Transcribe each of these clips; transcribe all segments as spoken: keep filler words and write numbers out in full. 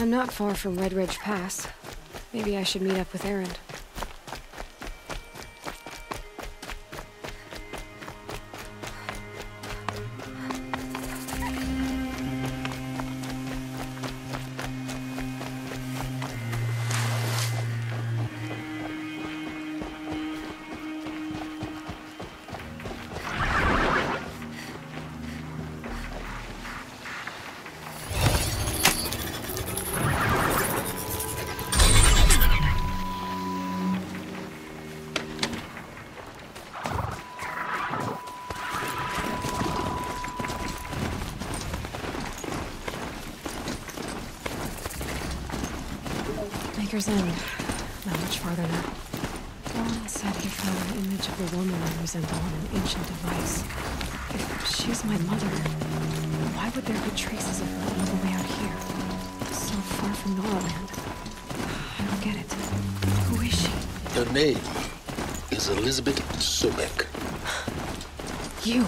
I'm not far from Red Ridge Pass. Maybe I should meet up with Erend. End. Not much farther now. Dawn said he found an image of a woman I resemble on an ancient device. If she's my mother, why would there be traces of her all the way out here? So far from Noraland. I don't get it. Who is she? Her name is Elizabeth Subek. You!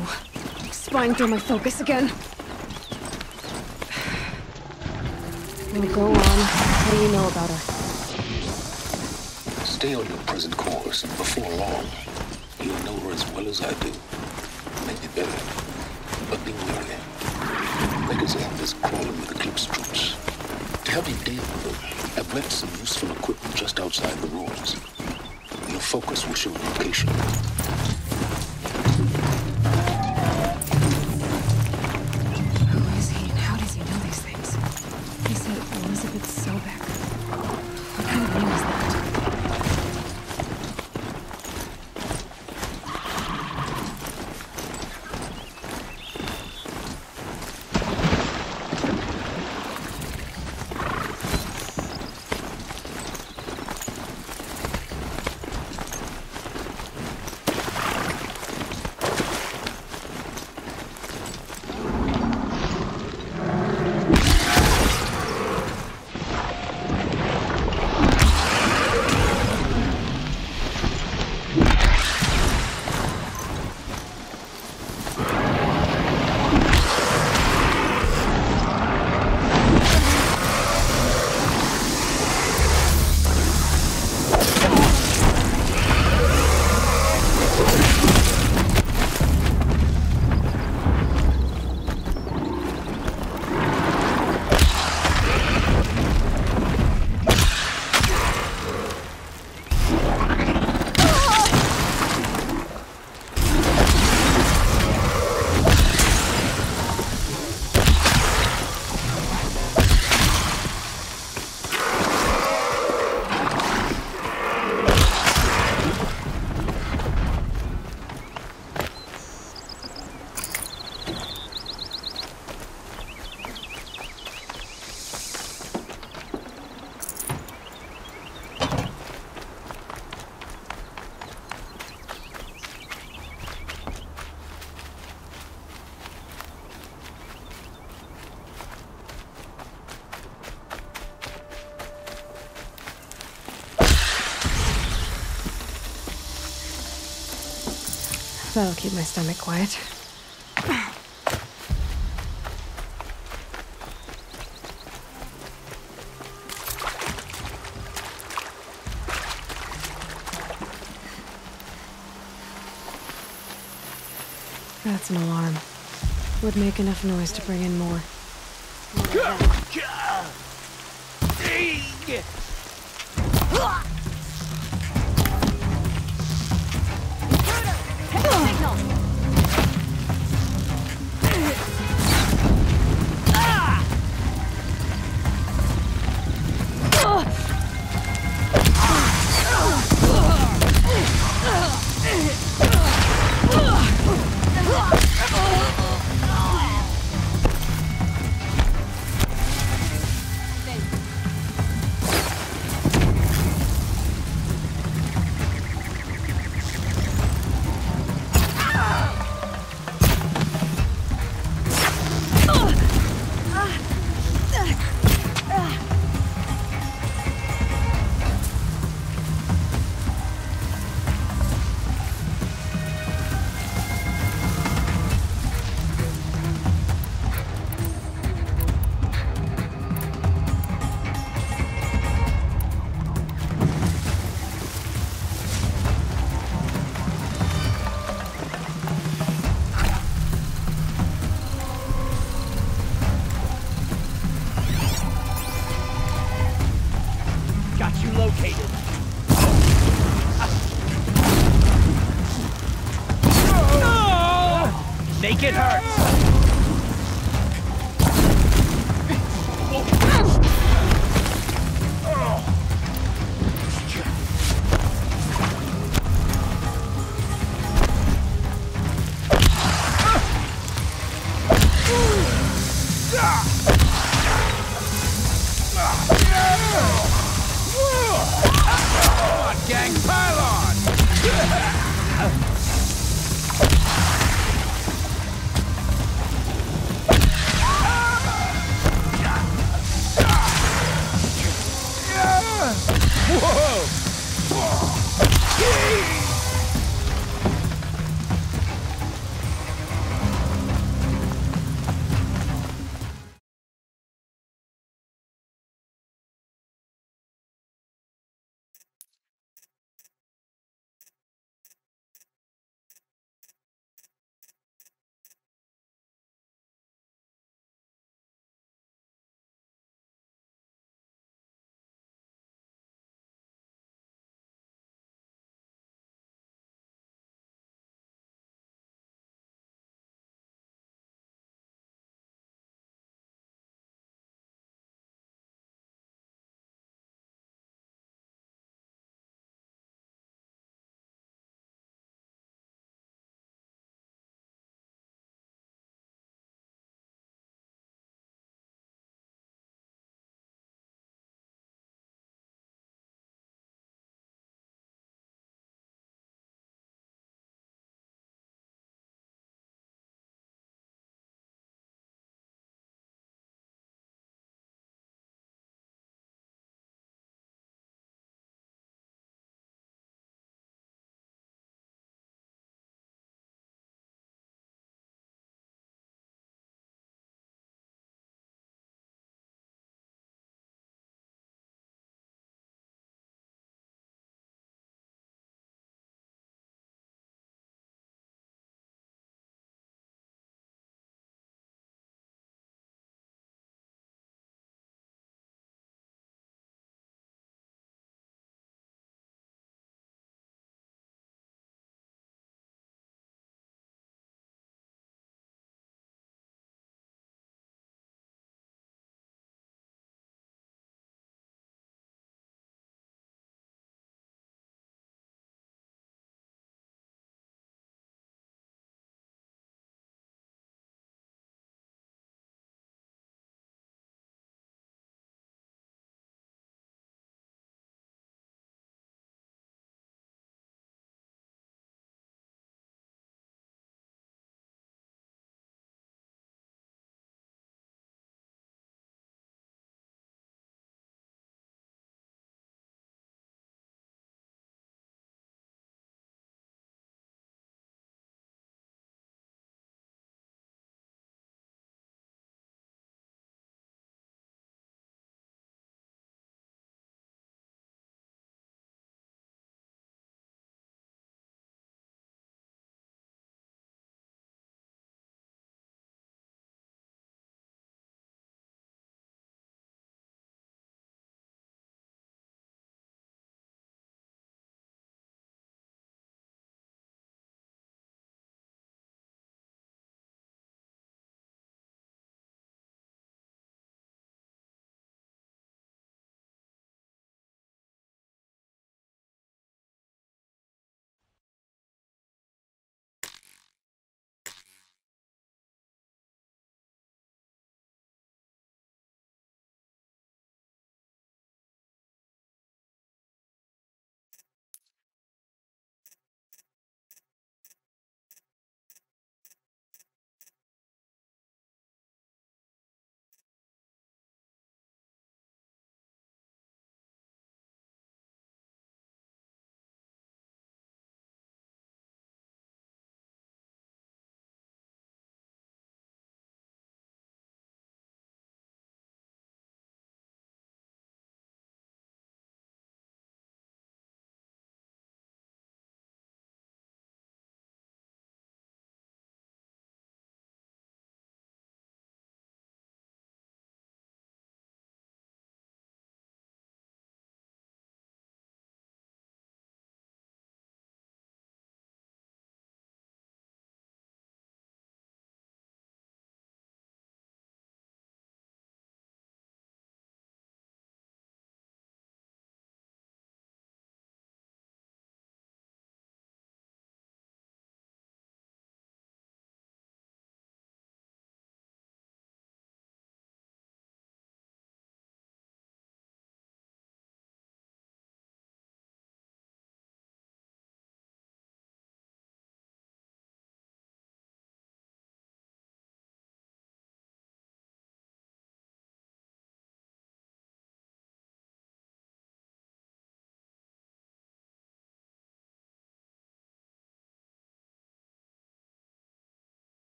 Spying through my focus again! Well, go on. What do you know about her? Stay on your present course, and before long, you'll know her as well as I do. Maybe better, but be wary. Megazam is crawling with Eclipse troops. To help you deal with them, I've left some useful equipment just outside the ruins. Your focus will show location. Who is he, and how does he know these things? He said Elizabeth Subek. What kind of name is that? That'll keep my stomach quiet. That's an alarm. Would make enough noise to bring in more. Get her!